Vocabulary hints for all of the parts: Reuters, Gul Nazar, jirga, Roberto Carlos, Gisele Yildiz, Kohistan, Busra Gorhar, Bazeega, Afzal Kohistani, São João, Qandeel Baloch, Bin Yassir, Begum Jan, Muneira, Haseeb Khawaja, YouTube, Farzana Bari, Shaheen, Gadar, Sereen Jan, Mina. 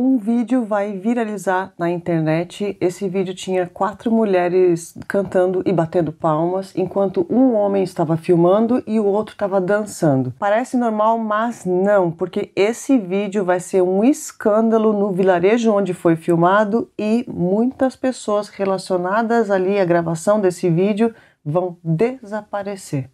Um vídeo vai viralizar na internet. Esse vídeo tinha 4 mulheres cantando e batendo palmas, enquanto um homem estava filmando e o outro estava dançando. Parece normal, mas não, porque esse vídeo vai ser um escândalo no vilarejo onde foi filmado e muitas pessoas relacionadas ali à gravação desse vídeo vão desaparecer.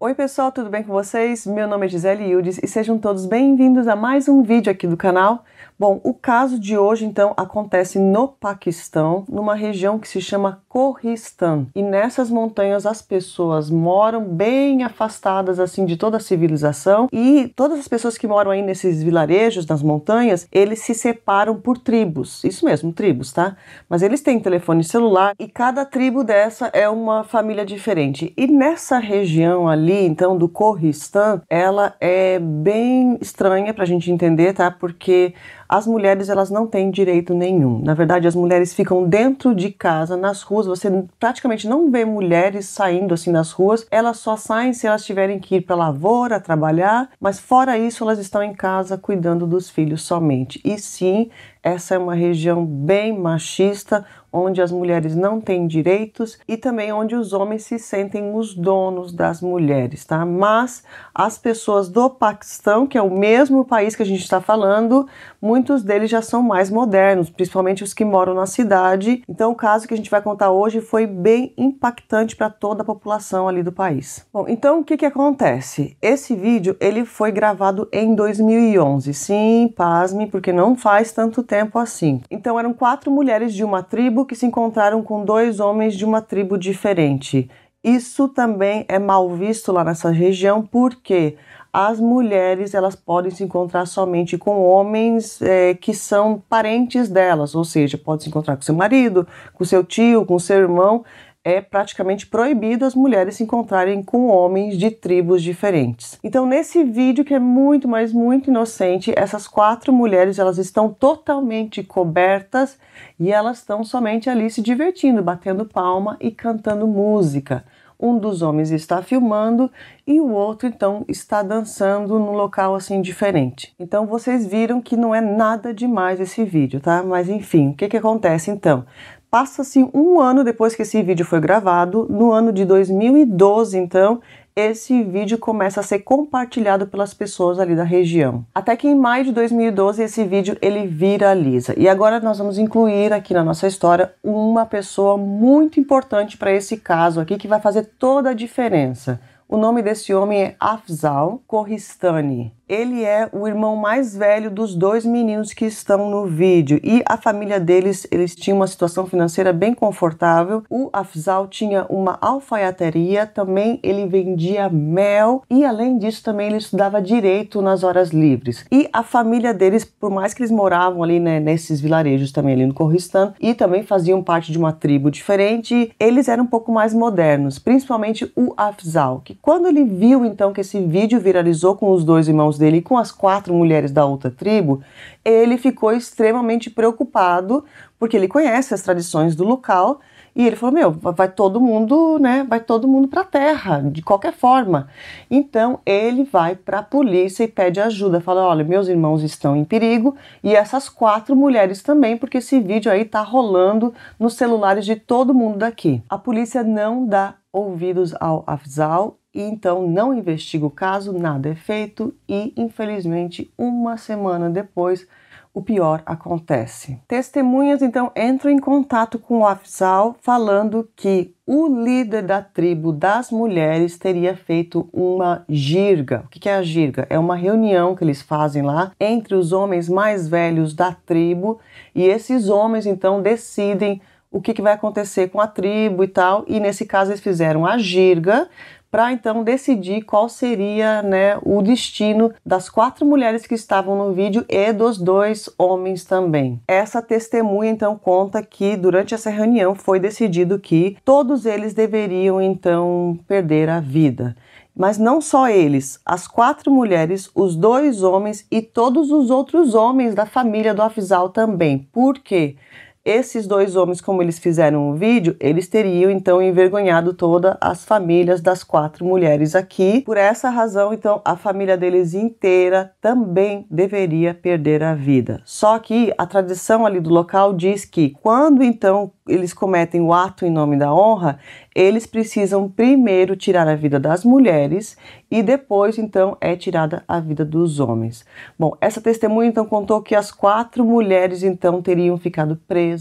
Oi pessoal, tudo bem com vocês? Meu nome é Gisele Yildiz e sejam todos bem-vindos a mais um vídeo aqui do canal. Bom, o caso de hoje então acontece no Paquistão, numa região que se chama Kohistan. E nessas montanhas as pessoas moram bem afastadas assim de toda a civilização, e todas as pessoas que moram aí nesses vilarejos, nas montanhas, eles se separam por tribos. Isso mesmo, tribos, tá? Mas eles têm telefone celular e cada tribo dessa é uma família diferente. E nessa região ali então do Kohistan, ela é bem estranha pra gente entender, tá? Porque as mulheres, elas não têm direito nenhum. Na verdade, as mulheres ficam dentro de casa, nas ruas. Você praticamente não vê mulheres saindo assim nas ruas. Elas só saem se elas tiverem que ir pra lavoura, trabalhar, mas fora isso, elas estão em casa cuidando dos filhos somente. E sim, essa é uma região bem machista, onde as mulheres não têm direitos e também onde os homens se sentem os donos das mulheres, tá? Mas as pessoas do Paquistão, que é o mesmo país que a gente está falando, muitos deles já são mais modernos, principalmente os que moram na cidade. Então o caso que a gente vai contar hoje foi bem impactante para toda a população ali do país. Bom, então o que que acontece? Esse vídeo, ele foi gravado em 2011. Sim, pasme, porque não faz tanto tempo assim. Então eram 4 mulheres de uma tribo que se encontraram com 2 homens de uma tribo diferente. Isso também é mal visto lá nessa região, porque as mulheres, elas podem se encontrar somente com homens que são parentes delas, ou seja, pode se encontrar com seu marido, com seu tio, com seu irmão. É praticamente proibido as mulheres se encontrarem com homens de tribos diferentes. Então nesse vídeo, que é muito, mas muito inocente, essas 4 mulheres, elas estão totalmente cobertas e elas estão somente ali se divertindo, batendo palma e cantando música. Um dos homens está filmando e o outro, então, está dançando num local, assim, diferente. Então, vocês viram que não é nada demais esse vídeo, tá? Mas, enfim, o que que acontece, então? Passa-se um ano depois que esse vídeo foi gravado, no ano de 2012, então, esse vídeo começa a ser compartilhado pelas pessoas ali da região. Até que em maio de 2012 esse vídeo ele viraliza. E agora nós vamos incluir aqui na nossa história uma pessoa muito importante para esse caso aqui, que vai fazer toda a diferença. O nome desse homem é Afzal Kohistani. Ele é o irmão mais velho dos 2 meninos que estão no vídeo. E a família deles, eles tinham uma situação financeira bem confortável. O Afzal tinha uma alfaiateria, também ele vendia mel. E além disso, também ele estudava direito nas horas livres. E a família deles, por mais que eles moravam ali, né, nesses vilarejos também ali no Kohistan, e também faziam parte de uma tribo diferente, eles eram um pouco mais modernos, principalmente o Afzal, que quando ele viu então que esse vídeo viralizou com os 2 irmãos dele e com as 4 mulheres da outra tribo, ele ficou extremamente preocupado, porque ele conhece as tradições do local, e ele falou, meu, vai todo mundo, né, vai todo mundo pra terra, de qualquer forma. Então ele vai pra polícia e pede ajuda, fala, olha, meus irmãos estão em perigo, e essas 4 mulheres também, porque esse vídeo aí tá rolando nos celulares de todo mundo daqui. A polícia não dá ouvidos ao Afzal, e então não investiga o caso, nada é feito, e infelizmente uma semana depois o pior acontece. Testemunhas então entram em contato com o Afzal falando que o líder da tribo das mulheres teria feito uma jirga. O que é a jirga? É uma reunião que eles fazem lá entre os homens mais velhos da tribo, e esses homens então decidem o que vai acontecer com a tribo e tal, e nesse caso eles fizeram a jirga para então decidir qual seria, né, o destino das 4 mulheres que estavam no vídeo e dos 2 homens também. Essa testemunha então conta que durante essa reunião foi decidido que todos eles deveriam então perder a vida. Mas não só eles, as 4 mulheres, os 2 homens e todos os outros homens da família do Afzal também. Por quê? Esses dois homens, como eles fizeram o vídeo, eles teriam então envergonhado todas as famílias das 4 mulheres aqui. Por essa razão, então, a família deles inteira também deveria perder a vida. Só que a tradição ali do local diz que quando então eles cometem o ato em nome da honra, eles precisam primeiro tirar a vida das mulheres e depois então é tirada a vida dos homens. Bom, essa testemunha então contou que as 4 mulheres então teriam ficado presas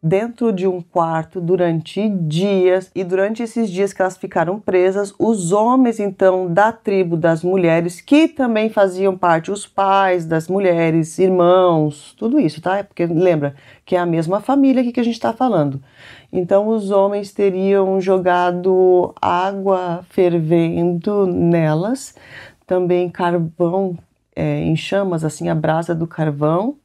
dentro de um quarto durante dias, e durante esses dias que elas ficaram presas, os homens então da tribo das mulheres, que também faziam parte, os pais das mulheres, irmãos, tudo isso, tá? É porque lembra que é a mesma família aqui que a gente tá falando. Então os homens teriam jogado água fervendo nelas, também carvão em chamas, assim, a brasa do carvão.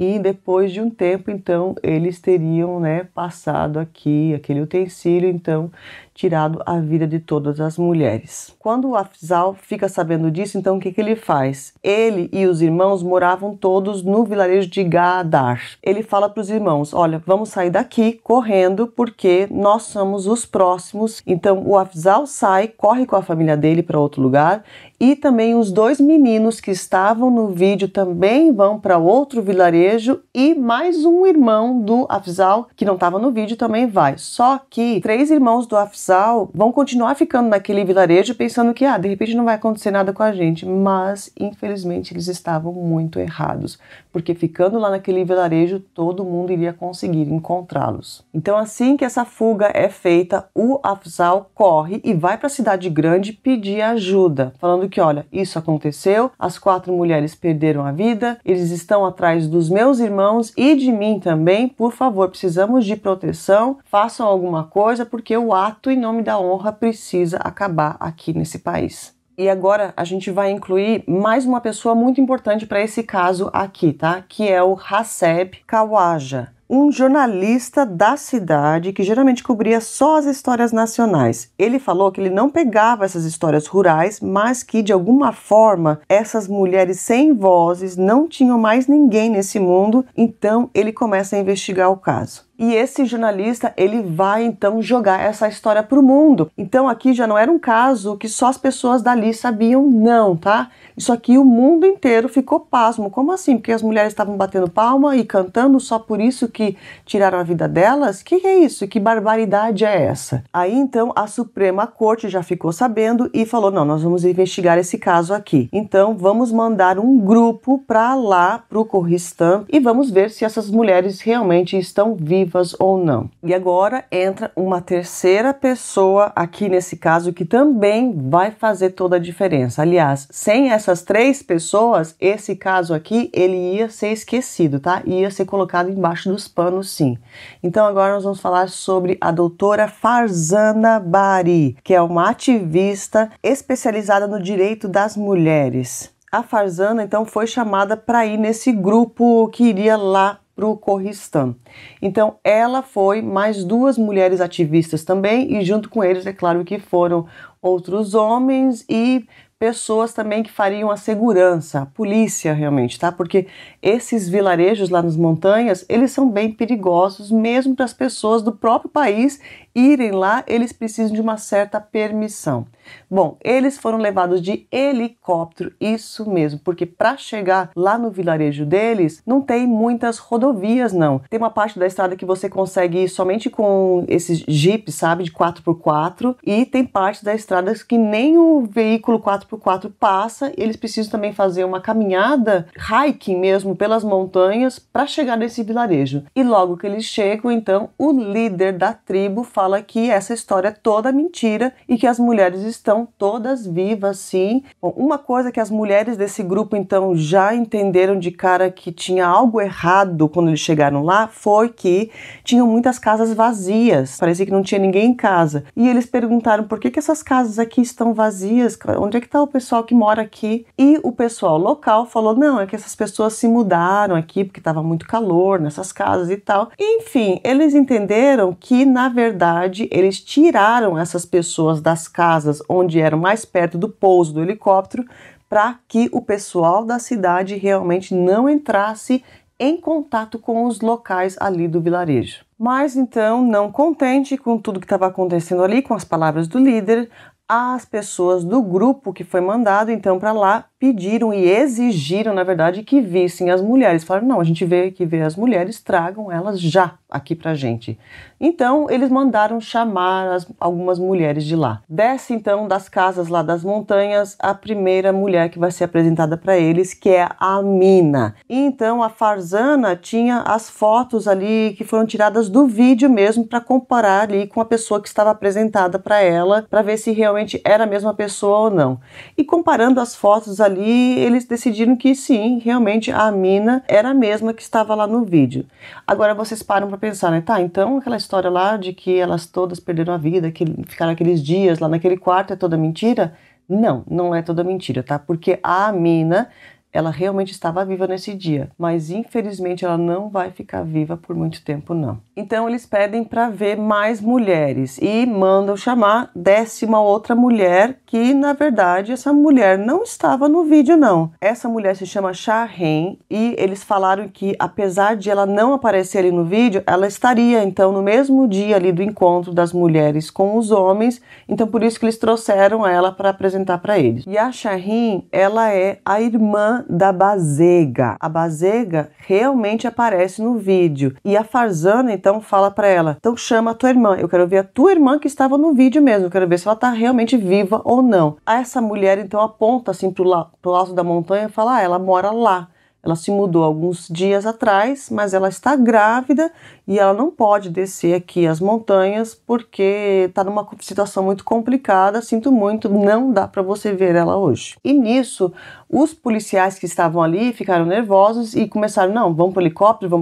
E depois de um tempo, então, eles teriam, né, passado aqui, aquele utensílio, então, tirado a vida de todas as mulheres. Quando o Afzal fica sabendo disso, então, o que que ele faz? Ele e os irmãos moravam todos no vilarejo de Gadar. Ele fala para os irmãos, olha, vamos sair daqui correndo, porque nós somos os próximos. Então, o Afzal sai, corre com a família dele para outro lugar, e também os 2 meninos que estavam no vídeo também vão para outro vilarejo, e mais um irmão do Afzal, que não estava no vídeo, também vai. Só que 3 irmãos do Afzal vão continuar ficando naquele vilarejo pensando que, de repente não vai acontecer nada com a gente. Mas, infelizmente, eles estavam muito errados, porque ficando lá naquele vilarejo, todo mundo iria conseguir encontrá-los. Então, assim que essa fuga é feita, o Afzal corre e vai para a cidade grande pedir ajuda, falando que, olha, isso aconteceu, as 4 mulheres perderam a vida, eles estão atrás dos meus irmãos e de mim também, por favor, precisamos de proteção, façam alguma coisa, porque o ato em nome da honra precisa acabar aqui nesse país. E agora a gente vai incluir mais uma pessoa muito importante para esse caso aqui, tá? Que é o Haseeb Khawaja, um jornalista da cidade que geralmente cobria só as histórias nacionais. Ele falou que ele não pegava essas histórias rurais, mas que de alguma forma essas mulheres sem vozes não tinham mais ninguém nesse mundo, então ele começa a investigar o caso. E esse jornalista, ele vai então jogar essa história pro mundo. Então aqui já não era um caso que só as pessoas dali sabiam, não, tá? Isso aqui o mundo inteiro ficou pasmo. Como assim? Porque as mulheres estavam batendo palma e cantando só por isso que tiraram a vida delas? Que é isso? Que barbaridade é essa? Aí então a Suprema Corte já ficou sabendo e falou, não, nós vamos investigar esse caso aqui. Então vamos mandar um grupo pra lá, pro Kohistan, e vamos ver se essas mulheres realmente estão vivas ou não. E agora entra uma terceira pessoa aqui nesse caso que também vai fazer toda a diferença. Aliás, sem essas 3 pessoas, esse caso aqui, ele ia ser esquecido, tá? Ia ser colocado embaixo dos panos, sim. Então agora nós vamos falar sobre a doutora Farzana Bari, que é uma ativista especializada no direito das mulheres. A Farzana, então, foi chamada para ir nesse grupo que iria lá para o Kohistan. Então ela foi, mais 2 mulheres ativistas também, e junto com eles é claro que foram outros homens e pessoas também que fariam a segurança, a polícia realmente, tá? Porque esses vilarejos lá nas montanhas, eles são bem perigosos mesmo para as pessoas do próprio país irem lá, eles precisam de uma certa permissão. Bom, eles foram levados de helicóptero, isso mesmo, porque para chegar lá no vilarejo deles, não tem muitas rodovias, não. Tem uma parte da estrada que você consegue ir somente com esses jipes, sabe, de 4x4, e tem parte da estrada que nem o veículo 4x4 passa, eles precisam também fazer uma caminhada, hiking mesmo, pelas montanhas, para chegar nesse vilarejo. E logo que eles chegam, então, o líder da tribo fala que essa história é toda mentira e que as mulheres estão todas vivas, sim. Bom, uma coisa que as mulheres desse grupo então já entenderam de cara que tinha algo errado quando eles chegaram lá foi que tinham muitas casas vazias, parecia que não tinha ninguém em casa. E eles perguntaram por que que essas casas aqui estão vazias, onde é que está o pessoal que mora aqui? E o pessoal local falou, não, é que essas pessoas se mudaram aqui porque estava muito calor nessas casas e tal. Enfim, eles entenderam que na verdade eles tiraram essas pessoas das casas onde eram mais perto do pouso do helicóptero para que o pessoal da cidade realmente não entrasse em contato com os locais ali do vilarejo. Mas então, não contente com tudo que estava acontecendo ali, com as palavras do líder, as pessoas do grupo que foi mandado então para lá pediram e exigiram, na verdade, que vissem as mulheres. Falaram, não, a gente veio aqui ver as mulheres, tragam elas já aqui pra gente. Então, eles mandaram chamar algumas mulheres de lá. Desce, então, das casas lá das montanhas, a primeira mulher que vai ser apresentada para eles, que é a Mina. E, então, a Farzana tinha as fotos ali que foram tiradas do vídeo mesmo para comparar ali com a pessoa que estava apresentada para ela, para ver se realmente era a mesma pessoa ou não. E comparando as fotos ali, eles decidiram que sim, realmente a Mina era a mesma que estava lá no vídeo. Agora vocês param para pensar, né? Tá, então aquela história lá de que elas todas perderam a vida, que ficaram aqueles dias lá naquele quarto, é toda mentira? Não, não é toda mentira, tá? Porque a Mina, ela realmente estava viva nesse dia, mas infelizmente ela não vai ficar viva por muito tempo, não. Então eles pedem para ver mais mulheres e mandam chamar, desce uma outra mulher que, na verdade, essa mulher não estava no vídeo, não. Essa mulher se chama Shaheen e eles falaram que, apesar de ela não aparecer ali no vídeo, ela estaria, então, no mesmo dia ali do encontro das mulheres com os homens, então por isso que eles trouxeram ela para apresentar para eles. E a Shaheen, ela é a irmã da Bazeega. A Bazeega realmente aparece no vídeo e a Farzana então fala para ela, então chama a tua irmã, eu quero ver a tua irmã que estava no vídeo mesmo, eu quero ver se ela tá realmente viva ou não. Essa mulher então aponta assim pro alto da montanha e fala, ah, ela mora lá. Ela se mudou alguns dias atrás, mas ela está grávida e ela não pode descer aqui as montanhas porque está numa situação muito complicada, sinto muito, não dá para você ver ela hoje. E nisso, os policiais que estavam ali ficaram nervosos e começaram, não, vamos para o helicóptero,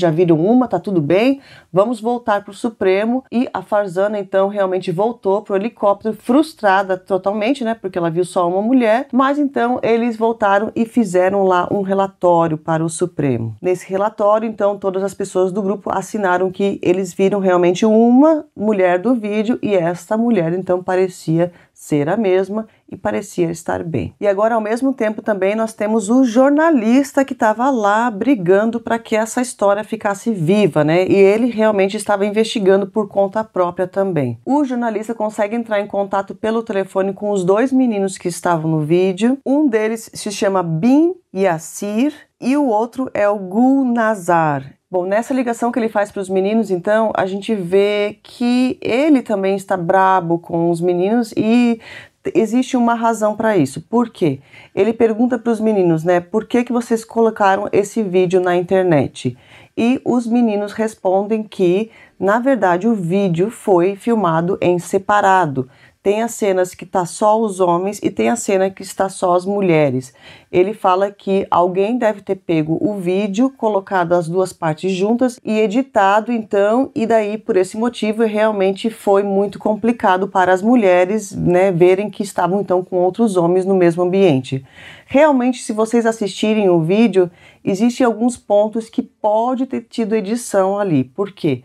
já viram uma, tá tudo bem, vamos voltar para o Supremo. E a Farzana, então, realmente voltou para o helicóptero, frustrada totalmente, né, porque ela viu só uma mulher, mas então eles voltaram e fizeram lá um relatório para o Supremo. Nesse relatório, então, todas as pessoas do grupo assinaram que eles viram realmente uma mulher do vídeo e essa mulher, então, parecia ser a mesma e parecia estar bem. E agora, ao mesmo tempo, também nós temos o jornalista que estava lá brigando para que essa história ficasse viva, né? E ele realmente estava investigando por conta própria também. O jornalista consegue entrar em contato pelo telefone com os dois meninos que estavam no vídeo. Um deles se chama Bin Yassir e o outro é o Gul Nazar. Bom, nessa ligação que ele faz para os meninos, então, a gente vê que ele também está brabo com os meninos e existe uma razão para isso. Por quê? Ele pergunta para os meninos, né, por que que vocês colocaram esse vídeo na internet? E os meninos respondem que, na verdade, o vídeo foi filmado em separado. Tem as cenas que tá só os homens e tem a cena que está só as mulheres. Ele fala que alguém deve ter pego o vídeo, colocado as duas partes juntas e editado então, e daí por esse motivo realmente foi muito complicado para as mulheres, né, verem que estavam então com outros homens no mesmo ambiente. Realmente, se vocês assistirem o vídeo, existem alguns pontos que pode ter tido edição ali. Por quê?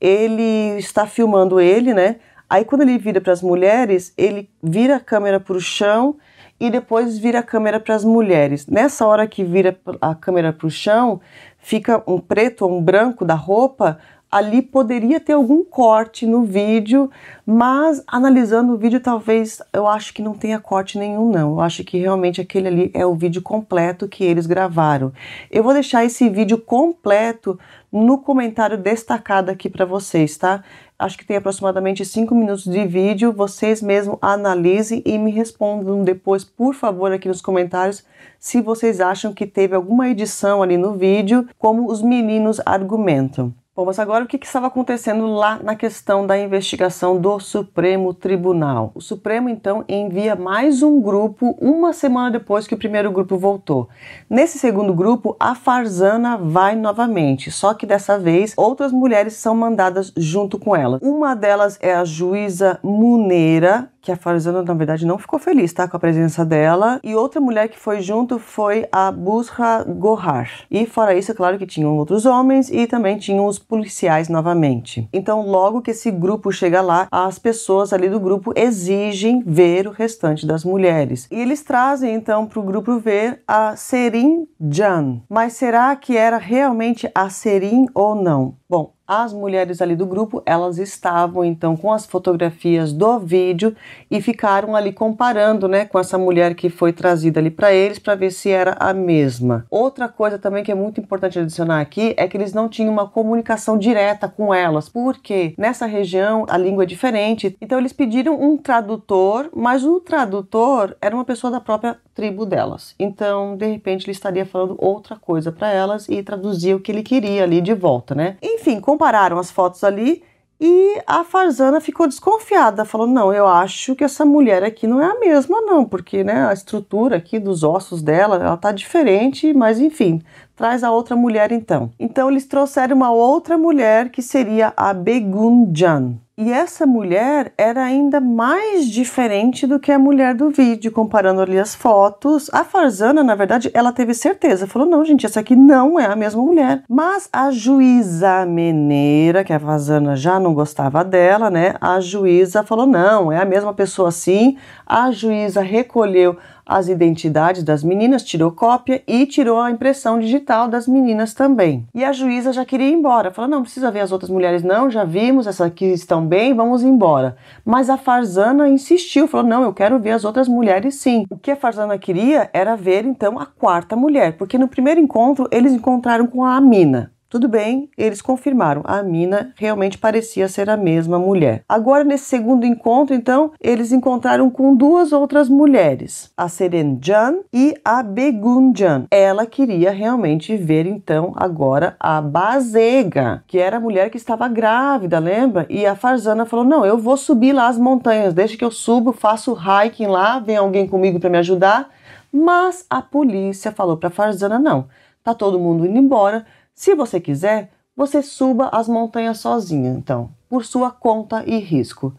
Ele está filmando ele, né? Aí quando ele vira para as mulheres, ele vira a câmera para o chão e depois vira a câmera para as mulheres. Nessa hora que vira a câmera para o chão, fica um preto ou um branco da roupa, ali poderia ter algum corte no vídeo, mas analisando o vídeo talvez eu acho que não tenha corte nenhum não. Eu acho que realmente aquele ali é o vídeo completo que eles gravaram. Eu vou deixar esse vídeo completo no comentário destacado aqui para vocês, tá? Acho que tem aproximadamente 5 minutos de vídeo, vocês mesmos analisem e me respondam depois, por favor, aqui nos comentários, se vocês acham que teve alguma edição ali no vídeo, como os meninos argumentam. Bom, mas agora o que estava acontecendo lá na questão da investigação do Supremo Tribunal? O Supremo, então, envia mais um grupo uma semana depois que o primeiro grupo voltou. Nesse segundo grupo, a Farzana vai novamente, só que dessa vez outras mulheres são mandadas junto com ela. Uma delas é a juíza Muneira, que a Farzana, na verdade, não ficou feliz, tá, com a presença dela. E outra mulher que foi junto foi a Busra Gorhar. E fora isso, é claro que tinham outros homens e também tinham os policiais novamente. Então, logo que esse grupo chega lá, as pessoas ali do grupo exigem ver o restante das mulheres. E eles trazem, então, para o grupo ver a Sereen Jan. Mas será que era realmente a Sereen ou não? Bom, as mulheres ali do grupo, elas estavam então com as fotografias do vídeo e ficaram ali comparando, né, com essa mulher que foi trazida ali para eles para ver se era a mesma. Outra coisa também que é muito importante adicionar aqui é que eles não tinham uma comunicação direta com elas, porque nessa região a língua é diferente. Então eles pediram um tradutor, mas o tradutor era uma pessoa da própria tribo delas. Então, de repente, ele estaria falando outra coisa para elas e traduzia o que ele queria ali de volta, né? Enfim, compararam as fotos ali e a Farzana ficou desconfiada, falou, não, eu acho que essa mulher aqui não é a mesma não, porque, né, a estrutura aqui dos ossos dela, ela tá diferente, mas enfim, traz a outra mulher então. Então eles trouxeram uma outra mulher que seria a Begum Jan. E essa mulher era ainda mais diferente do que a mulher do vídeo, comparando ali as fotos. A Farzana, na verdade, ela teve certeza. Falou, não, gente, essa aqui não é a mesma mulher. Mas a juíza Muneira, que a Farzana já não gostava dela, né? A juíza falou, não, é a mesma pessoa sim. A juíza recolheu as identidades das meninas, tirou cópia e tirou a impressão digital das meninas também. E a juíza já queria ir embora, falou, não precisa ver as outras mulheres não, já vimos, essas aqui estão bem, vamos embora. Mas a Farzana insistiu, falou, não, eu quero ver as outras mulheres sim. O que a Farzana queria era ver então a quarta mulher, porque no primeiro encontro eles encontraram com a Mina. Tudo bem, eles confirmaram, a Mina realmente parecia ser a mesma mulher. Agora, nesse segundo encontro, então, eles encontraram com duas outras mulheres, a Sereen Jan e a Begum Jan. Ela queria realmente ver, então, agora a Bazeega, que era a mulher que estava grávida, lembra? E a Farzana falou, não, eu vou subir lá as montanhas, deixa que eu subo, faço hiking lá, vem alguém comigo para me ajudar. Mas a polícia falou para Farzana, não, tá todo mundo indo embora, se você quiser, você suba as montanhas sozinha, então, por sua conta e risco.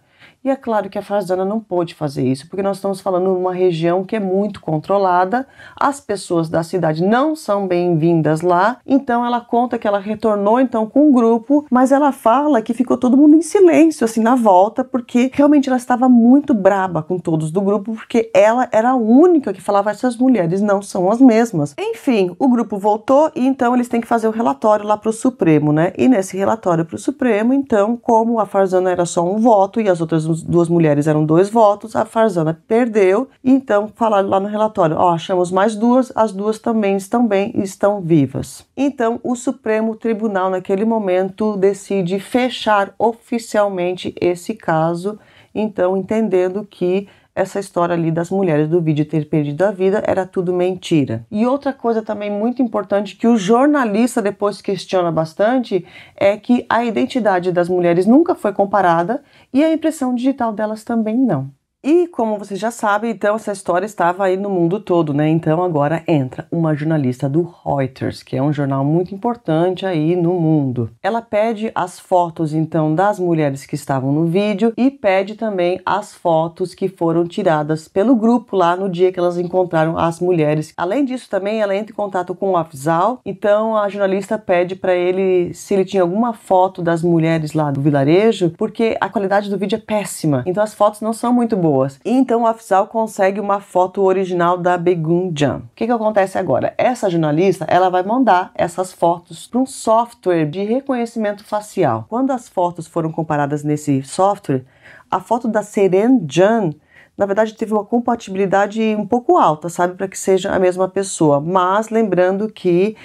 E é claro que a Farzana não pôde fazer isso, porque nós estamos falando de uma região que é muito controlada, as pessoas da cidade não são bem-vindas lá, então ela conta que ela retornou então com um grupo, mas ela fala que ficou todo mundo em silêncio, assim, na volta, porque realmente ela estava muito braba com todos do grupo, porque ela era a única que falava, essas mulheres não são as mesmas. Enfim, o grupo voltou e então eles têm que fazer o relatório lá para o Supremo, né? E nesse relatório para o Supremo, então, como a Farzana era só um voto e as outras duas mulheres eram 2 votos, a Farzana perdeu, então falaram lá no relatório, ó, achamos mais 2, as 2 também estão bem e estão vivas. Então o Supremo Tribunal naquele momento decide fechar oficialmente esse caso, então entendendo que essa história ali das mulheres do vídeo ter perdido a vida era tudo mentira. E outra coisa também muito importante que o jornalista depois questiona bastante é que a identidade das mulheres nunca foi comparada e a impressão digital delas também não. E como vocês já sabem, então essa história estava aí no mundo todo, né? Então agora entra uma jornalista do Reuters, que é um jornal muito importante aí no mundo. Ela pede as fotos então das mulheres que estavam no vídeo e pede também as fotos que foram tiradas pelo grupo lá no dia que elas encontraram as mulheres. Além disso também ela entra em contato com o Afzal, então a jornalista pede para ele se ele tinha alguma foto das mulheres lá do vilarejo, porque a qualidade do vídeo é péssima, então as fotos não são muito boas. Então o Afzal consegue uma foto original da Begum Jan. O que acontece agora? Essa jornalista, ela vai mandar essas fotos para um software de reconhecimento facial. Quando as fotos foram comparadas nesse software, a foto da Sereen Jan, na verdade, teve uma compatibilidade um pouco alta, sabe? Para que seja a mesma pessoa. Mas lembrando que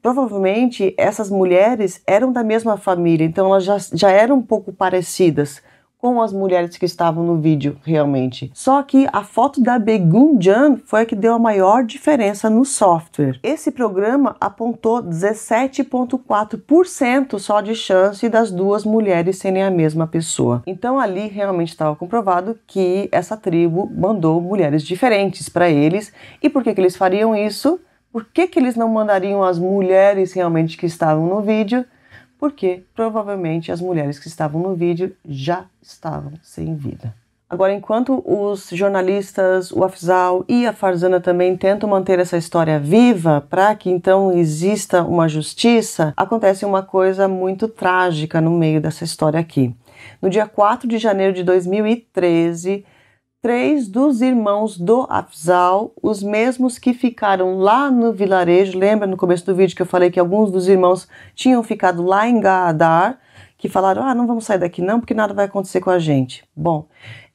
provavelmente essas mulheres eram da mesma família, então elas já eram um pouco parecidas com as mulheres que estavam no vídeo, realmente. Só que a foto da Begum Jan foi a que deu a maior diferença no software. Esse programa apontou 17,4% só de chance das 2 mulheres serem a mesma pessoa. Então ali realmente estava comprovado que essa tribo mandou mulheres diferentes para eles. E por que que eles fariam isso? Por que que eles não mandariam as mulheres realmente que estavam no vídeo? Porque provavelmente as mulheres que estavam no vídeo já estavam sem vida. Agora, enquanto os jornalistas, o Afzal e a Farzana também tentam manter essa história viva para que então exista uma justiça, acontece uma coisa muito trágica no meio dessa história aqui. No dia 4 de janeiro de 2013, 3 dos irmãos do Afzal, os mesmos que ficaram lá no vilarejo, lembra no começo do vídeo que eu falei que alguns dos irmãos tinham ficado lá em Gadar, que falaram, ah, não vamos sair daqui não, porque nada vai acontecer com a gente. Bom,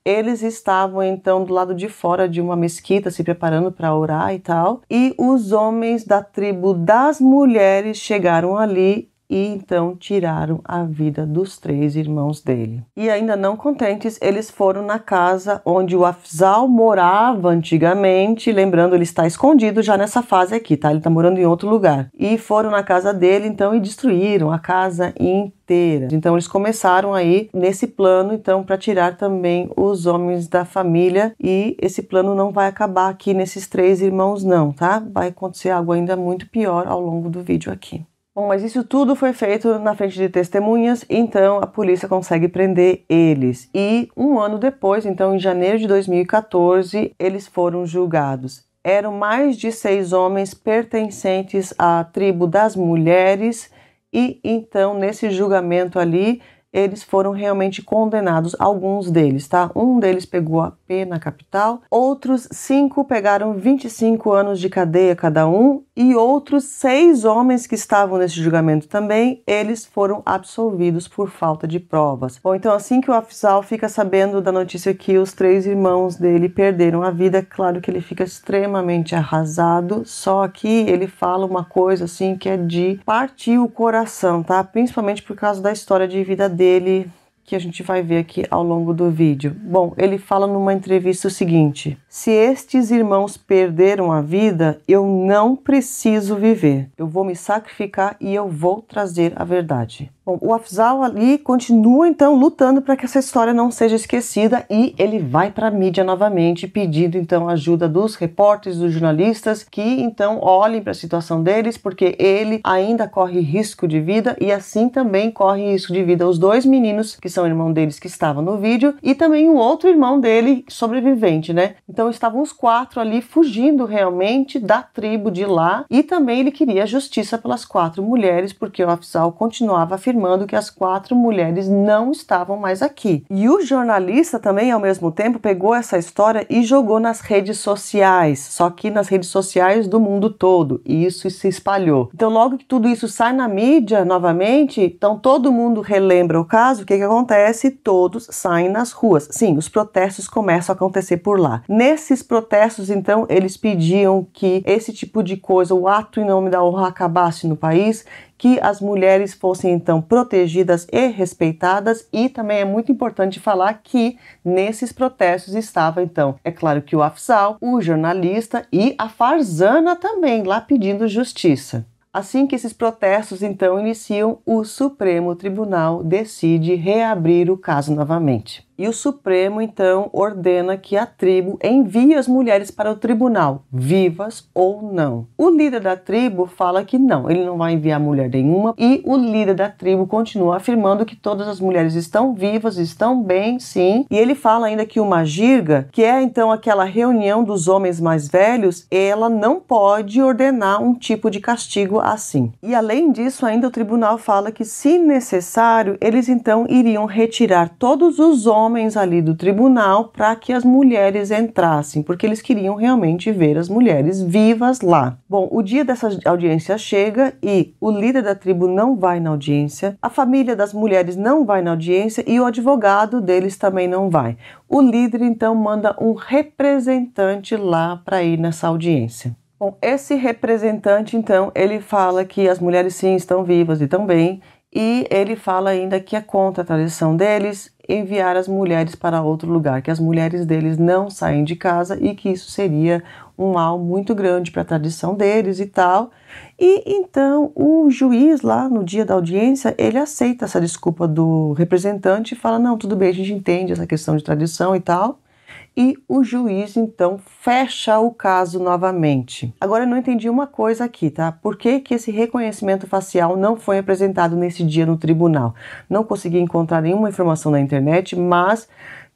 eles estavam então do lado de fora de uma mesquita, se preparando para orar e tal, e os homens da tribo das mulheres chegaram ali e então tiraram a vida dos 3 irmãos dele. E ainda não contentes, eles foram na casa onde o Afzal morava antigamente, lembrando, ele está escondido já nessa fase aqui, tá? Ele está morando em outro lugar. E foram na casa dele, então, e destruíram a casa inteira. Então, eles começaram aí nesse plano, então, para tirar também os homens da família, e esse plano não vai acabar aqui nesses 3 irmãos não, tá? Vai acontecer algo ainda muito pior ao longo do vídeo aqui. Bom, mas isso tudo foi feito na frente de testemunhas, então a polícia consegue prender eles. E um ano depois, então em janeiro de 2014, eles foram julgados. Eram mais de 6 homens pertencentes à tribo das mulheres e então nesse julgamento ali, eles foram realmente condenados, alguns deles, tá? Um deles pegou a pena capital, outros 5 pegaram 25 anos de cadeia cada um, e outros 6 homens que estavam nesse julgamento também, eles foram absolvidos por falta de provas. Bom, então assim que o Afzal fica sabendo da notícia que os 3 irmãos dele perderam a vida, claro que ele fica extremamente arrasado, só que ele fala uma coisa assim que é de partir o coração, tá? Principalmente por causa da história de vida dele, que a gente vai ver aqui ao longo do vídeo. Bom, ele fala numa entrevista o seguinte: se estes irmãos perderam a vida, eu não preciso viver. Eu vou me sacrificar e eu vou trazer a verdade. Bom, o Afzal ali continua então lutando para que essa história não seja esquecida e ele vai para a mídia novamente pedindo então a ajuda dos repórteres, dos jornalistas que então olhem para a situação deles, porque ele ainda corre risco de vida e assim também corre risco de vida os 2 meninos que são irmão deles que estavam no vídeo e também o outro irmão dele sobrevivente, né? Então estavam os 4 ali fugindo realmente da tribo de lá e também ele queria justiça pelas 4 mulheres, porque o Afzal continuava afirmando que as 4 mulheres não estavam mais aqui. E o jornalista também, ao mesmo tempo, pegou essa história e jogou nas redes sociais, só que nas redes sociais do mundo todo, e isso se espalhou. Então, logo que tudo isso sai na mídia novamente, então todo mundo relembra o caso, o que acontece? Todos saem nas ruas. Sim, os protestos começam a acontecer por lá. Nesses protestos, então, eles pediam que esse tipo de coisa, o ato em nome da honra, acabasse no país, que as mulheres fossem então protegidas e respeitadas, e também é muito importante falar que nesses protestos estava então, é claro que o Afzal, o jornalista e a Farzana também lá pedindo justiça. Assim que esses protestos então iniciam, o Supremo Tribunal decide reabrir o caso novamente. E o Supremo então ordena que a tribo envie as mulheres para o tribunal, vivas ou não. O líder da tribo fala que não, ele não vai enviar mulher nenhuma, e o líder da tribo continua afirmando que todas as mulheres estão vivas, estão bem, sim. E ele fala ainda que uma jirga, que é então aquela reunião dos homens mais velhos, ela não pode ordenar um tipo de castigo assim. E além disso, ainda o tribunal fala que, se necessário, eles então iriam retirar todos os homens ali do tribunal para que as mulheres entrassem, porque eles queriam realmente ver as mulheres vivas lá. Bom, o dia dessa audiência chega e o líder da tribo não vai na audiência, a família das mulheres não vai na audiência e o advogado deles também não vai. O líder então manda um representante lá para ir nessa audiência. Bom, esse representante, então, ele fala que as mulheres sim estão vivas e estão bem, e ele fala ainda que é contra a tradição deles enviar as mulheres para outro lugar, que as mulheres deles não saem de casa e que isso seria um mal muito grande para a tradição deles e tal. E então o juiz lá no dia da audiência, ele aceita essa desculpa do representante e fala, não, tudo bem, a gente entende essa questão de tradição e tal. E o juiz, então, fecha o caso novamente. Agora, eu não entendi uma coisa aqui, tá? Por que que esse reconhecimento facial não foi apresentado nesse dia no tribunal? Não consegui encontrar nenhuma informação na internet, mas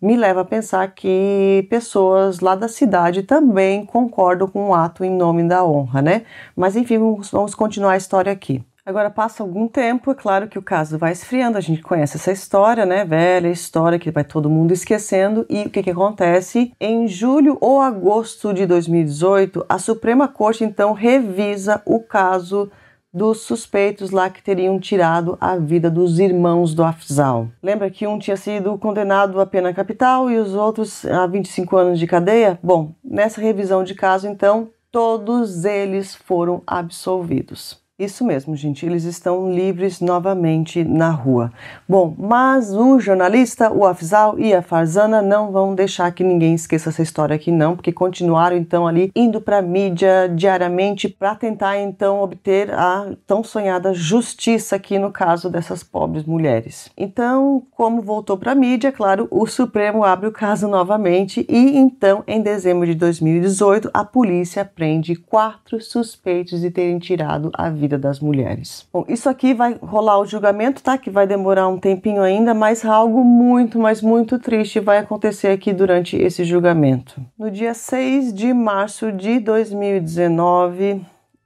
me leva a pensar que pessoas lá da cidade também concordam com o ato em nome da honra, né? Mas enfim, vamos continuar a história aqui. Agora passa algum tempo, é claro que o caso vai esfriando, a gente conhece essa história, né, velha história que vai todo mundo esquecendo, e o que acontece? Em julho ou agosto de 2018, a Suprema Corte então revisa o caso dos suspeitos lá que teriam tirado a vida dos irmãos do Afzal. Lembra que um tinha sido condenado à pena capital e os outros a 25 anos de cadeia? Bom, nessa revisão de caso, então, todos eles foram absolvidos. Isso mesmo, gente, eles estão livres novamente na rua. Bom, mas o jornalista, o Afzal e a Farzana não vão deixar que ninguém esqueça essa história aqui não, porque continuaram então ali indo para a mídia diariamente para tentar então obter a tão sonhada justiça aqui no caso dessas pobres mulheres. Então, como voltou para a mídia, claro, o Supremo abre o caso novamente e então em dezembro de 2018 a polícia prende 4 suspeitos de terem tirado a vida das mulheres. Bom, isso aqui vai rolar o julgamento, tá? Que vai demorar um tempinho ainda, mas algo muito, mas muito triste vai acontecer aqui durante esse julgamento. No dia 6 de março de 2019,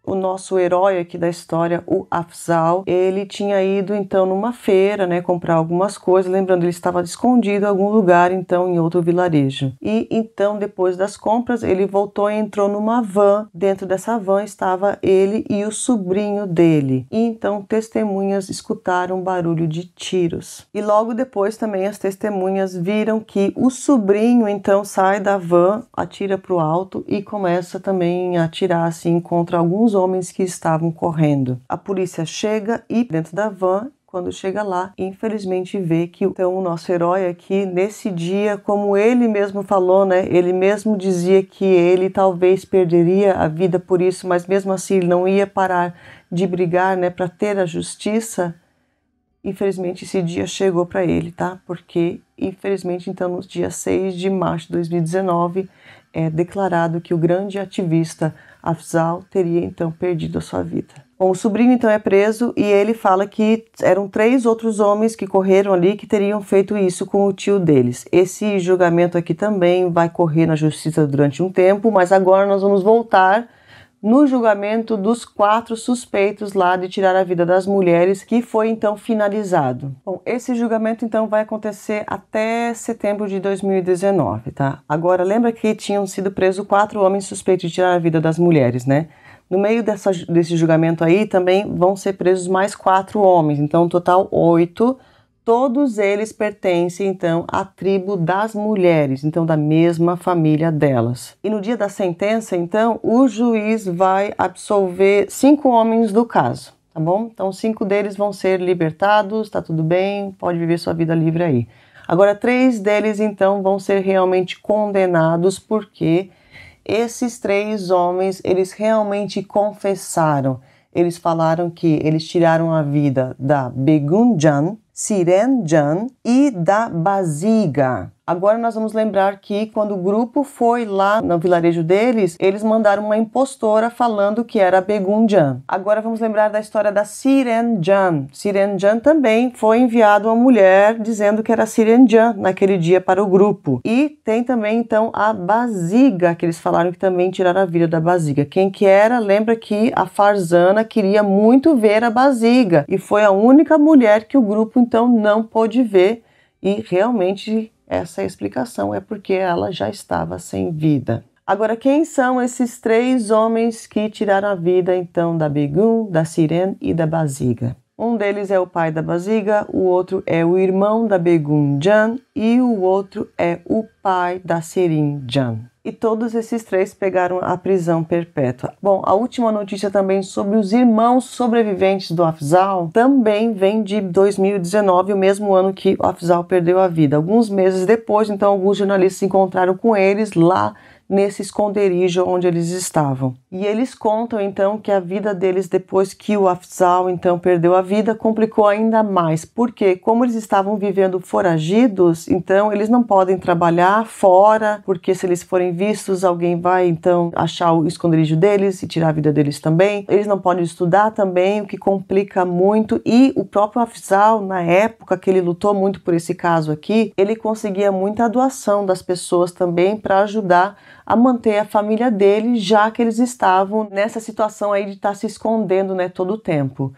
o nosso herói aqui da história, o Afzal, ele tinha ido então numa feira, né, comprar algumas coisas, lembrando, ele estava escondido em algum lugar, então em outro vilarejo. E então depois das compras, ele voltou e entrou numa van. Dentro dessa van estava ele e o sobrinho dele. E então testemunhas escutaram barulho de tiros. E logo depois também as testemunhas viram que o sobrinho então sai da van, atira para o alto e começa também a atirar assim contra alguns homens que estavam correndo. A polícia chega e dentro da van, quando chega lá, infelizmente vê que então o nosso herói aqui nesse dia, como ele mesmo falou, né, ele mesmo dizia que ele talvez perderia a vida por isso, mas mesmo assim ele não ia parar de brigar, né, para ter a justiça. Infelizmente esse dia chegou para ele, tá? Porque infelizmente então no dia 6 de março de 2019 é declarado que o grande ativista Afzal teria então perdido a sua vida. Bom, o sobrinho então é preso e ele fala que eram 3 outros homens que correram ali que teriam feito isso com o tio deles. Esse julgamento aqui também vai correr na justiça durante um tempo, mas agora nós vamos voltar no julgamento dos 4 suspeitos lá de tirar a vida das mulheres, que foi então finalizado. Bom, esse julgamento então vai acontecer até setembro de 2019, tá? Agora, lembra que tinham sido presos 4 homens suspeitos de tirar a vida das mulheres, né? No meio desse julgamento aí também vão ser presos mais 4 homens, então total 8. Todos eles pertencem, então, à tribo das mulheres, então da mesma família delas. E no dia da sentença, então, o juiz vai absolver 5 homens do caso, tá bom? Então, 5 deles vão ser libertados, tá tudo bem, pode viver sua vida livre aí. Agora, 3 deles, então, vão ser realmente condenados, porque esses 3 homens, eles realmente confessaram. Eles falaram que eles tiraram a vida da Begum Jan, Sereen Jan e da Bazeega. Agora nós vamos lembrar que quando o grupo foi lá no vilarejo deles, eles mandaram uma impostora falando que era a Begum Jan. Agora vamos lembrar da história da Sereen Jan. Sereen Jan também foi enviado uma mulher dizendo que era Sereen Jan naquele dia para o grupo. E tem também então a Bazeega, que eles falaram que também tiraram a vida da Bazeega. Quem que era? Lembra que a Farzana queria muito ver a Bazeega e foi a única mulher que o grupo então não pôde ver, e realmente essa explicação é porque ela já estava sem vida. Agora, quem são esses 3 homens que tiraram a vida então da Begum, da Sereen e da Bazeega? Um deles é o pai da Bazeega, o outro é o irmão da Begum Jan e o outro é o pai da Sereen Jan. E todos esses 3 pegaram a prisão perpétua. Bom, a última notícia também sobre os irmãos sobreviventes do Afzal também vem de 2019, o mesmo ano que o Afzal perdeu a vida. Alguns meses depois, então, alguns jornalistas se encontraram com eles lá nesse esconderijo onde eles estavam. E eles contam então que a vida deles depois que o Afzal então perdeu a vida complicou ainda mais, porque como eles estavam vivendo foragidos, então eles não podem trabalhar fora, porque se eles forem vistos alguém vai então achar o esconderijo deles e tirar a vida deles também. Eles não podem estudar também, o que complica muito. E o próprio Afzal, na época que ele lutou muito por esse caso aqui, ele conseguia muita doação das pessoas também para ajudar a manter a família dele, já que eles estavam nessa situação aí de estar se escondendo, né, todo o tempo.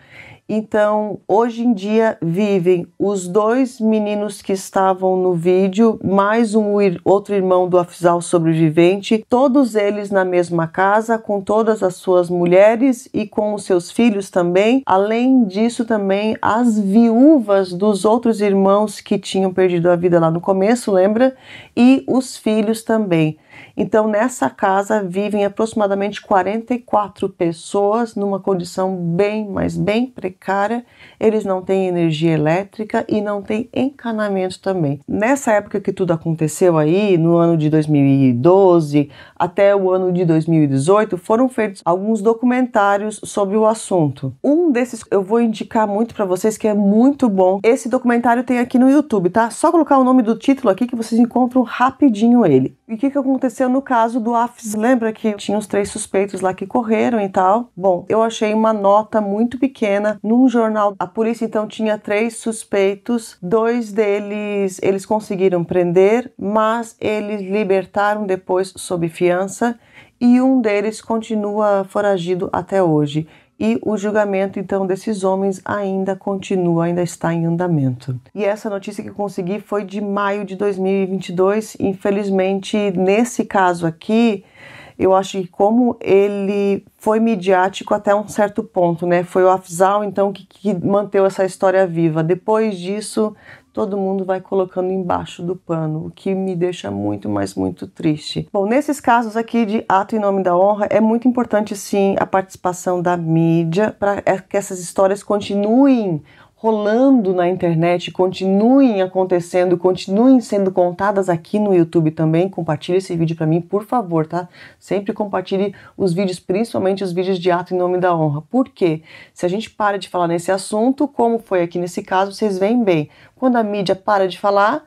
Então, hoje em dia vivem os dois meninos que estavam no vídeo, mais um outro irmão do Afzal sobrevivente, todos eles na mesma casa, com todas as suas mulheres e com os seus filhos também. Além disso, também as viúvas dos outros irmãos que tinham perdido a vida lá no começo, lembra? E os filhos também. Então, nessa casa vivem aproximadamente 44 pessoas numa condição bem, mas bem precária. Eles não têm energia elétrica e não têm encanamento também. Nessa época que tudo aconteceu aí, no ano de 2012 até o ano de 2018, foram feitos alguns documentários sobre o assunto. Um desses eu vou indicar muito para vocês, que é muito bom. Esse documentário tem aqui no YouTube, tá? Só colocar o nome do título aqui que vocês encontram rapidinho ele. E o que aconteceu no caso do Afzal? Lembra que tinha os três suspeitos lá que correram e tal? Bom, eu achei uma nota muito pequena num jornal. A polícia então tinha três suspeitos, dois deles eles conseguiram prender, mas eles libertaram depois sob fiança e um deles continua foragido até hoje. E o julgamento, então, desses homens ainda continua, ainda está em andamento. E essa notícia que eu consegui foi de maio de 2022. Infelizmente, nesse caso aqui, eu acho que como ele foi midiático até um certo ponto, né? Foi o Afzal, então, que manteve essa história viva. Depois disso, todo mundo vai colocando embaixo do pano, o que me deixa muito, mas muito triste. Bom, nesses casos aqui de ato em nome da honra, é muito importante, sim, a participação da mídia para que essas histórias continuem rolando na internet, continuem acontecendo, continuem sendo contadas aqui no YouTube também. Compartilhe esse vídeo para mim, por favor, tá? Sempre compartilhe os vídeos, principalmente os vídeos de ato em nome da honra. Por quê? Se a gente para de falar nesse assunto, como foi aqui nesse caso, vocês veem bem. Quando a mídia para de falar,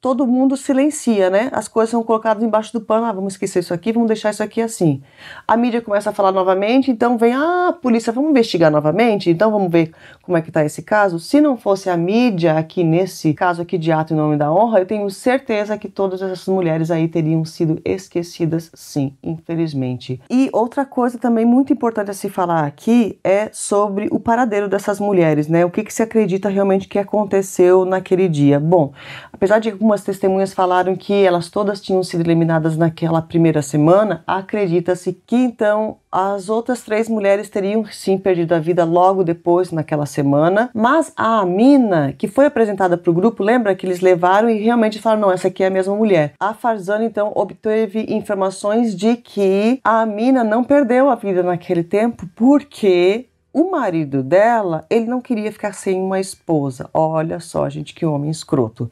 todo mundo silencia, né? As coisas são colocadas embaixo do pano. Ah, vamos esquecer isso aqui, vamos deixar isso aqui assim. A mídia começa a falar novamente, então vem a polícia, vamos investigar novamente, então vamos ver como é que tá esse caso. Se não fosse a mídia aqui nesse caso aqui de ato em nome da honra, eu tenho certeza que todas essas mulheres aí teriam sido esquecidas, sim, infelizmente. E outra coisa também muito importante a se falar aqui é sobre o paradeiro dessas mulheres, né? O que se acredita realmente que aconteceu naquele dia. Bom, apesar de algumas testemunhas falaram que elas todas tinham sido eliminadas naquela primeira semana, acredita-se que então as outras três mulheres teriam sim perdido a vida logo depois naquela semana, mas a Mina, que foi apresentada para o grupo, lembra que eles levaram e realmente falaram, não, essa aqui é a mesma mulher. A Farzana então obteve informações de que a Mina não perdeu a vida naquele tempo, porque o marido dela, ele não queria ficar sem uma esposa. Olha só, gente, que homem escroto.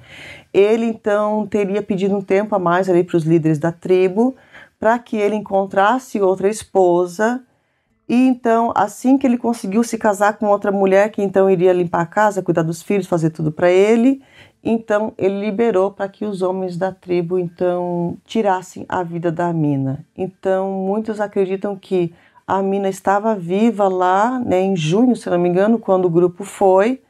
Ele, então, teria pedido um tempo a mais ali para os líderes da tribo, para que ele encontrasse outra esposa. E, então, assim que ele conseguiu se casar com outra mulher, que, então, iria limpar a casa, cuidar dos filhos, fazer tudo para ele, então, ele liberou para que os homens da tribo, então, tirassem a vida da Mina. Então, muitos acreditam que a Mina estava viva lá, né, em junho, se não me engano, quando o grupo foi,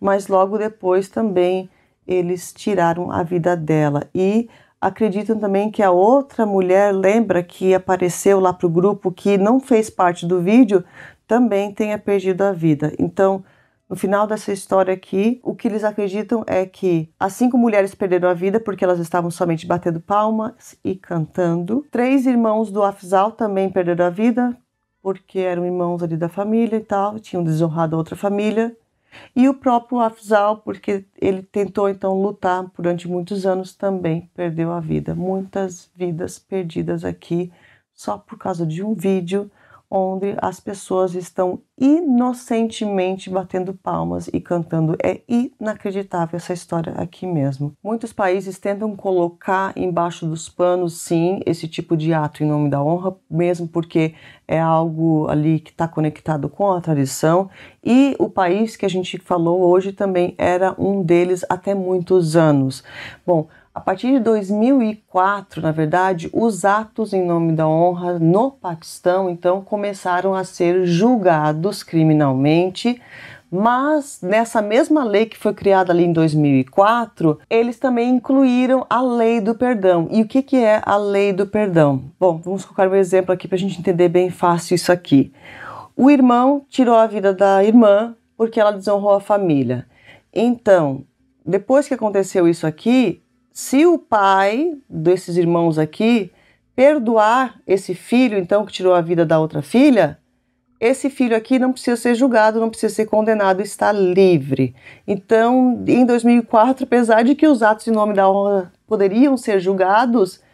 mas logo depois também eles tiraram a vida dela. E acreditam também que a outra mulher, lembra que apareceu lá para o grupo, que não fez parte do vídeo, também tenha perdido a vida. Então, no final dessa história aqui, o que eles acreditam é que as 5 mulheres perderam a vida porque elas estavam somente batendo palmas e cantando. 3 irmãos do Afzal também perderam a vida, porque eram irmãos ali da família e tal, tinham desonrado a outra família. E o próprio Afzal, porque ele tentou então lutar durante muitos anos, também perdeu a vida. Muitas vidas perdidas aqui só por causa de um vídeo onde as pessoas estão inocentemente batendo palmas e cantando. É inacreditável essa história aqui mesmo. Muitos países tentam colocar embaixo dos panos, sim, esse tipo de ato em nome da honra, mesmo porque é algo ali que está conectado com a tradição. E o país que a gente falou hoje também era um deles até muitos anos. Bom, a partir de 2004, na verdade, os atos em nome da honra no Paquistão, então, começaram a ser julgados criminalmente, mas nessa mesma lei que foi criada ali em 2004, eles também incluíram a lei do perdão. E o que que é a lei do perdão? Bom, vamos colocar um exemplo aqui para a gente entender bem fácil isso aqui. O irmão tirou a vida da irmã porque ela desonrou a família. Então, depois que aconteceu isso aqui, se o pai desses irmãos aqui perdoar esse filho, então, que tirou a vida da outra filha, esse filho aqui não precisa ser julgado, não precisa ser condenado, está livre. Então, em 2004, apesar de que os atos em nome da honra poderiam ser julgados,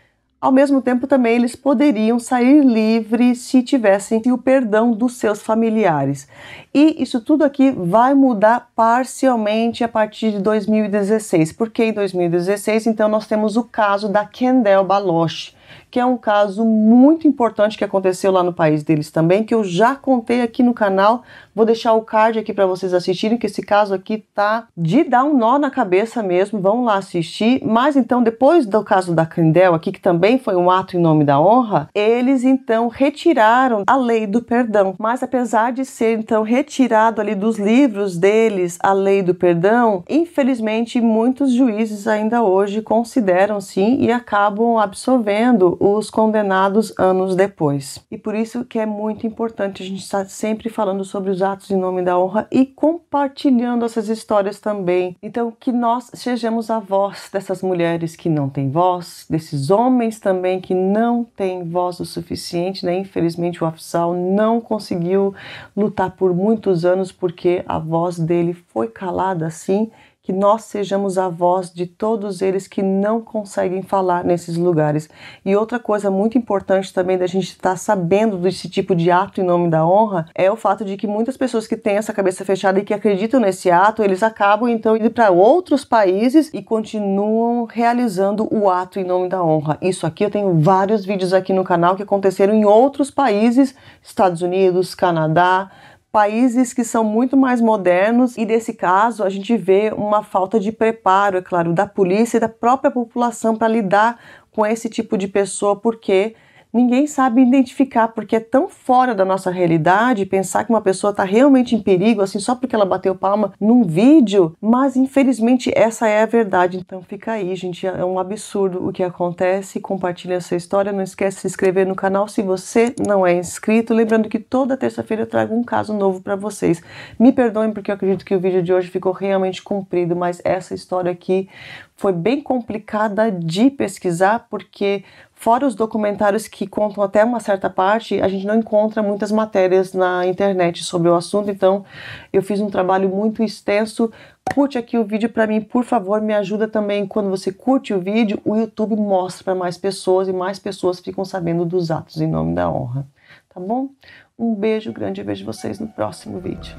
ao mesmo tempo também eles poderiam sair livres se tivessem o perdão dos seus familiares. E isso tudo aqui vai mudar parcialmente a partir de 2016, porque em 2016, então, nós temos o caso da Qandeel Baloch, que é um caso muito importante que aconteceu lá no país deles também, que eu já contei aqui no canal. Vou deixar o card aqui para vocês assistirem, que esse caso aqui tá de dar um nó na cabeça mesmo, vão lá assistir. Mas então, depois do caso da Qandeel aqui, que também foi um ato em nome da honra, eles então retiraram a lei do perdão. Mas apesar de ser então retirado ali dos livros deles a lei do perdão, infelizmente muitos juízes ainda hoje consideram sim e acabam absolvendo os condenados anos depois. E por isso que é muito importante a gente estar sempre falando sobre os atos em nome da honra e compartilhando essas histórias também. Então, que nós sejamos a voz dessas mulheres que não têm voz, desses homens também que não têm voz o suficiente, né? Infelizmente o Afzal não conseguiu lutar por muitos anos porque a voz dele foi calada, assim. Que nós sejamos a voz de todos eles que não conseguem falar nesses lugares. E outra coisa muito importante também da gente estar sabendo desse tipo de ato em nome da honra é o fato de que muitas pessoas que têm essa cabeça fechada e que acreditam nesse ato, eles acabam então indo para outros países e continuam realizando o ato em nome da honra. Isso aqui, eu tenho vários vídeos aqui no canal que aconteceram em outros países, Estados Unidos, Canadá, países que são muito mais modernos, e desse caso a gente vê uma falta de preparo, é claro, da polícia e da própria população para lidar com esse tipo de pessoa, porque ninguém sabe identificar, porque é tão fora da nossa realidade pensar que uma pessoa está realmente em perigo, assim, só porque ela bateu palma num vídeo, mas infelizmente essa é a verdade. Então fica aí, gente, é um absurdo o que acontece. Compartilha essa história, não esquece de se inscrever no canal se você não é inscrito, lembrando que toda terça-feira eu trago um caso novo para vocês. Me perdoem porque eu acredito que o vídeo de hoje ficou realmente comprido, mas essa história aqui foi bem complicada de pesquisar, porque fora os documentários que contam até uma certa parte, a gente não encontra muitas matérias na internet sobre o assunto, então eu fiz um trabalho muito extenso. Curte aqui o vídeo para mim, por favor, me ajuda também. Quando você curte o vídeo, o YouTube mostra para mais pessoas e mais pessoas ficam sabendo dos atos em nome da honra, tá bom? Um beijo grande, eu vejo vocês no próximo vídeo.